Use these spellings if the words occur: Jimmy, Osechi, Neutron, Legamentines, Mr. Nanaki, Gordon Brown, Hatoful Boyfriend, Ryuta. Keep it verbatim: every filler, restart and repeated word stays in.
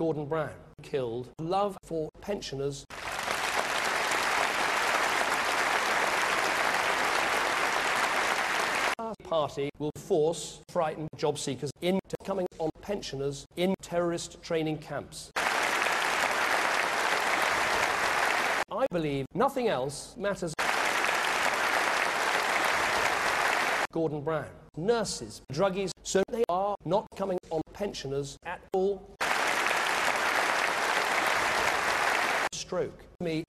Gordon Brown, killed love for pensioners. Our party will force frightened job seekers into coming on pensioners in terrorist training camps. I believe nothing else matters. Gordon Brown, nurses, druggies, so they are not coming on pensioners at all. Stroke me.